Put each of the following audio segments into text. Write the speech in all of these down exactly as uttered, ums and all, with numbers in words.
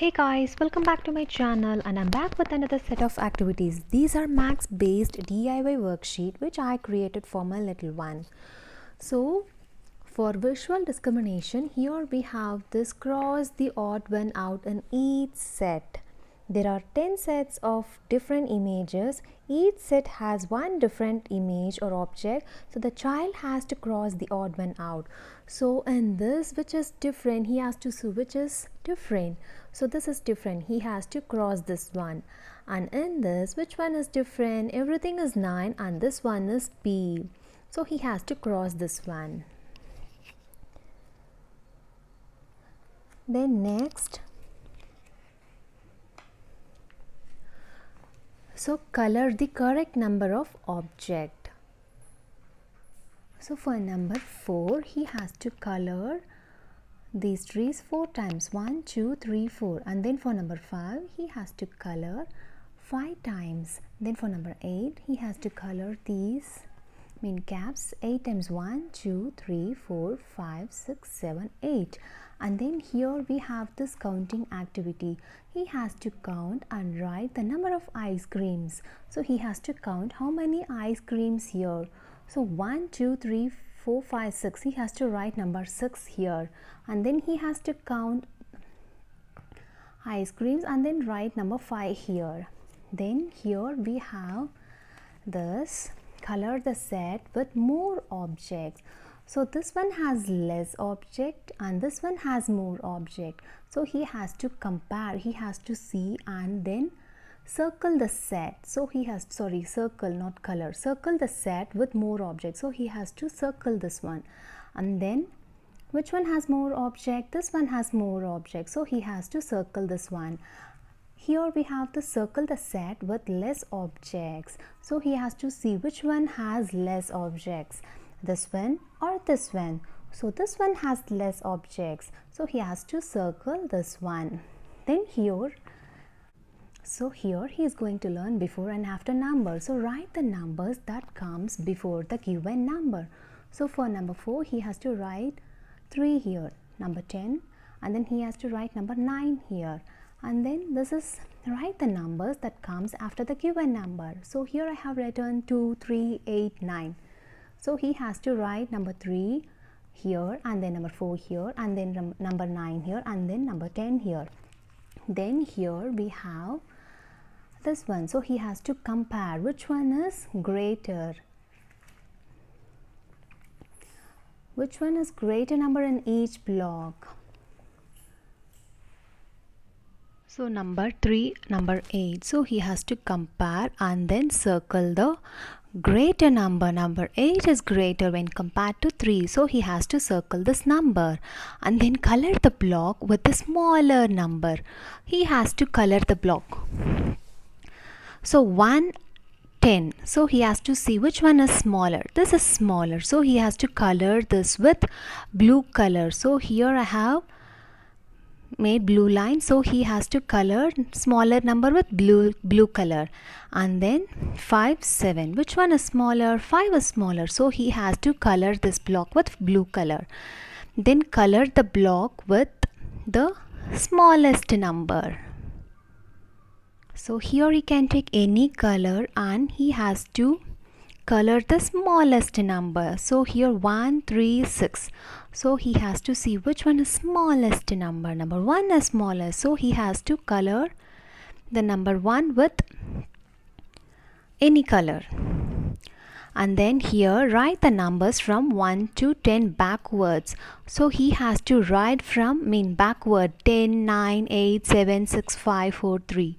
Hey guys, welcome back to my channel, and I'm back with another set of activities. These are Max based D I Y worksheet which I created for my little one. So for visual discrimination, here we have this cross the odd one out in each set. There are ten sets of different images. Each set has one different image or object, so the child has to cross the odd one out. So in this, which is different, he has to see which is different. So this is different, he has to cross this one. And in this, which one is different? Everything is nine and this one is B. So he has to cross this one. Then next, so color the correct number of object. So for number four, he has to color these trees four times, one two three four. And then for number five, he has to color five times. Then for number eight, he has to color these I mean caps eight times, one two three four five six seven eight. And then here we have this counting activity. He has to count and write the number of ice creams. So he has to count how many ice creams here. So one two three four five six, he has to write number six here, and then he has to count ice creams and then write number five here. Then here we have this color the set with more objects. So this one has less object and this one has more object. So he has to compare, he has to see and then circle the set. So he has, sorry, circle, not color, circle the set with more objects. So he has to circle this one. And then which one has more object? This one has more object. So he has to circle this one. Here we have to circle the set with less objects. So he has to see which one has less objects, this one or this one. So this one has less objects, so he has to circle this one. Then here, so here he is going to learn before and after numbers. So write the numbers that comes before the given number. So for number four, he has to write three here, number ten, and then he has to write number nine here. And then this is write the numbers that comes after the given number. So here I have written two three eight nine. So he has to write number three here, and then number four here, and then number nine here, and then number ten here. Then here we have this one. So he has to compare which one is greater. Which one is greater number in each block? So number three, number eight. So he has to compare and then circle the greater number. Number eight is greater when compared to three, so he has to circle this number. And then color the block with the smaller number. He has to color the block. So one ten, so he has to see which one is smaller. This is smaller, so he has to color this with blue color. So here I have made blue line, so he has to color smaller number with blue blue color. And then five seven, which one is smaller? Five is smaller, so he has to color this block with blue color. Then color the block with the smallest number. So here he can take any color and he has to color the smallest number. So here one three six, so he has to see which one is smallest number. Number one is smaller, so he has to color the number one with any color. And then here write the numbers from one to ten backwards. So he has to write from I mean backward ten, nine, eight, seven, six, five, four, three.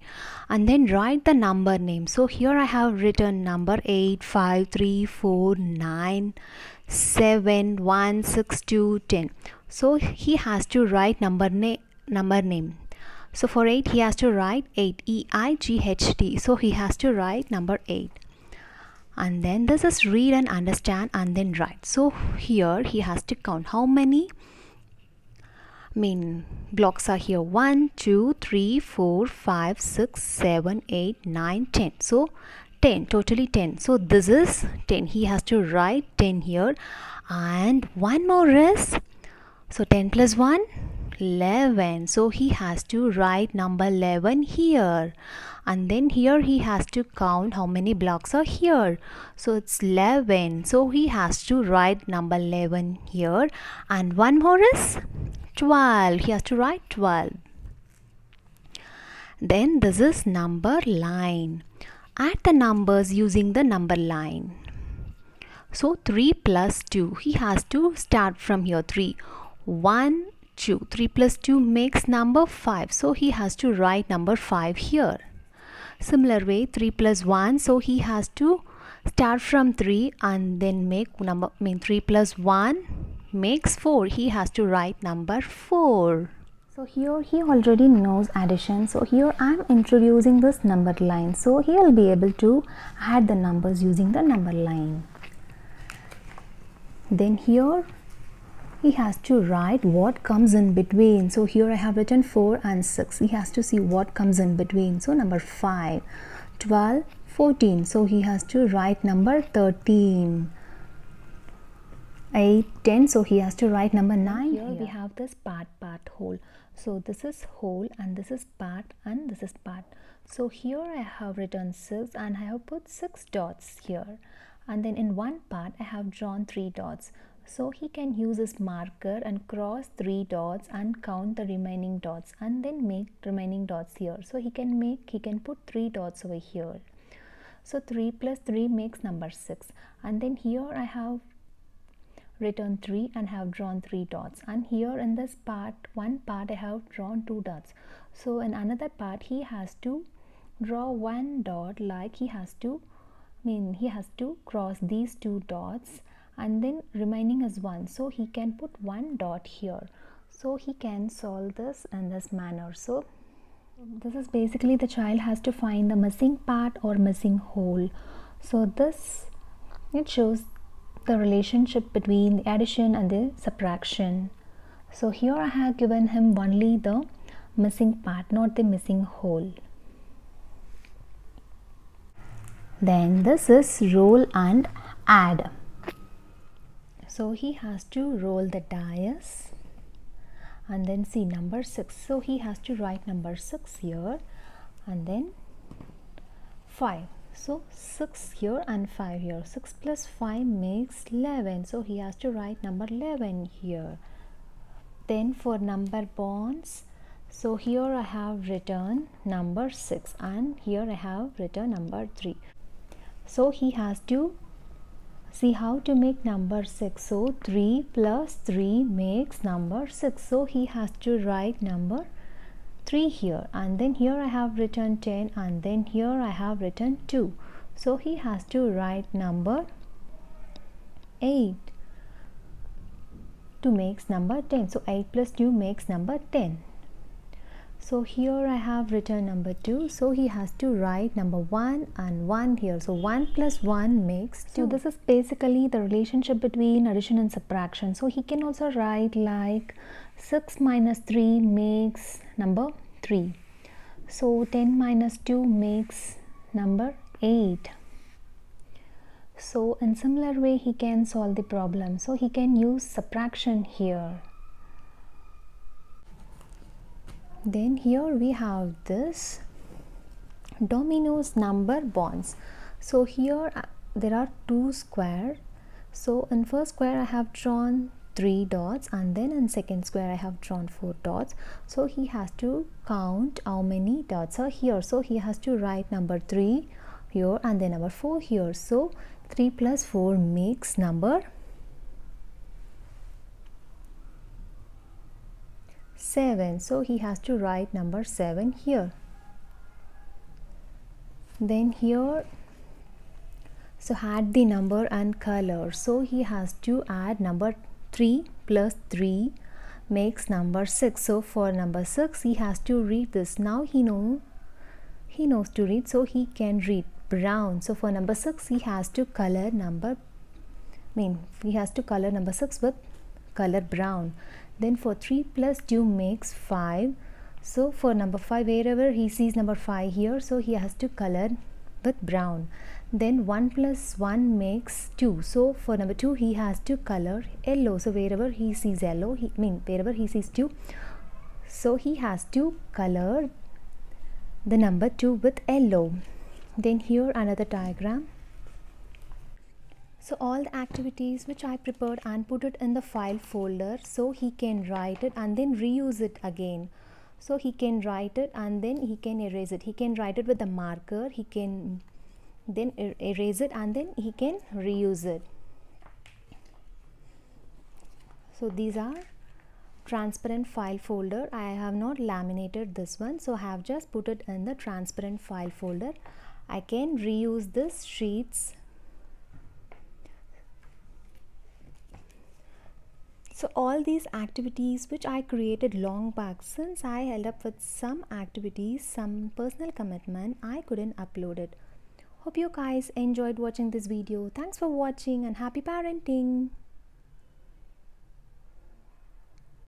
And then write the number name. So here I have written number eight, five, three, four, nine, seven, one, six, two, ten. So he has to write number name number name. So for eight, he has to write eight, E I G H T. So he has to write number eight. And then this is read and understand and then write. So here he has to count how many I mean blocks are here, one two three four five six seven eight nine ten. So ten, totally ten. So this is ten, he has to write ten here. And one more is, so ten plus one eleven. So he has to write number eleven here, and then here he has to count how many blocks are here. So it's eleven. So he has to write number eleven here, and one more is twelve. He has to write twelve. Then this is number line. Add the numbers using the number line. So three plus two. He has to start from here. three. one, two. three plus two makes number five. So he has to write number five here. Similar way, three plus one. So he has to start from three and then make number, I mean three plus one makes four. He has to write number four. So here he already knows addition. So here I am introducing this number line. So he will be able to add the numbers using the number line. Then here he has to write what comes in between. So here I have written four and six. He has to see what comes in between. So number five, twelve, fourteen. So he has to write number thirteen. eight, ten. So he has to write number nine. Here we have this part, part, whole. So this is whole and this is part and this is part. So here I have written six and I have put six dots here. And then in one part I have drawn three dots. So he can use his marker and cross three dots and count the remaining dots and then make remaining dots here. So he can make, he can put three dots over here. So three plus three makes number six. And then here I have written three and have drawn three dots, and here in this part, one part I have drawn two dots. So in another part he has to draw one dot, like he has to I mean he has to cross these two dots and then remaining is one. So he can put one dot here. So he can solve this in this manner. So this is basically the child has to find the missing part or missing whole. So this, it shows the relationship between the addition and the subtraction. So here I have given him only the missing part, not the missing whole. Then this is roll and add. So he has to roll the dice and then see number six. So he has to write number six here and then five. So six here and five here. six plus five makes eleven. So he has to write number eleven here. Then for number bonds, so here I have written number six and here I have written number three. So he has to see how to make number six. So three plus three makes number six. So he has to write number three here, and then here I have written ten and then here I have written two. So he has to write number eight to makes number ten. So eight plus two makes number ten. So here I have written number two. So he has to write number one and one here. So one plus one makes two. So this is basically the relationship between addition and subtraction. So he can also write like six minus three makes number three. So ten minus two makes number eight. So in similar way he can solve the problem. So he can use subtraction here. Then here we have this dominoes number bonds. So here there are two squares. So in first square I have drawn three dots and then in second square I have drawn four dots. So he has to count how many dots are here. So he has to write number three here and then number four here. So three plus four makes number seven. So he has to write number seven here. Then here, so add the number and color. So he has to add number three plus three makes number six. So for number six he has to read this. Now he know he knows to read, so he can read brown. So for number six he has to color number I mean he has to color number six with color brown. Then for three plus two makes five. So for number five, wherever he sees number five here, so he has to color with brown. Then one plus one makes two. So for number two he has to color yellow. So wherever he sees yellow, he I mean wherever he sees two, So he has to color the number two with yellow. Then here another diagram. So all the activities which I prepared and put it in the file folder, so he can write it and then reuse it again. So he can write it and then he can erase it. He can write it with a marker, he can then er erase it and then he can reuse it. So these are transparent file folder. I have not laminated this one, so I have just put it in the transparent file folder. I can reuse this sheets. So all these activities which I created long back, since I held up with some activities, some personal commitment, I couldn't upload it. Hope you guys enjoyed watching this video. Thanks for watching and happy parenting.